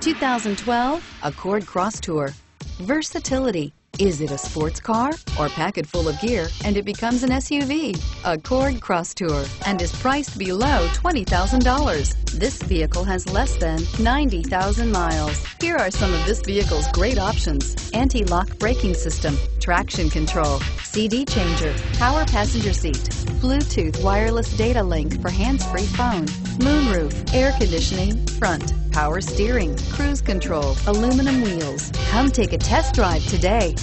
2012 Accord Crosstour. Versatility. Is it a sports car or pack it full of gear and it becomes an SUV? Accord Crosstour, and is priced below $20,000. This vehicle has less than 90,000 miles. Here are some of this vehicle's great options: anti-lock braking system, traction control, CD changer, power passenger seat, Bluetooth wireless data link for hands-free phone, moonroof, air conditioning, front, power steering, cruise control, aluminum wheels. Come take a test drive today.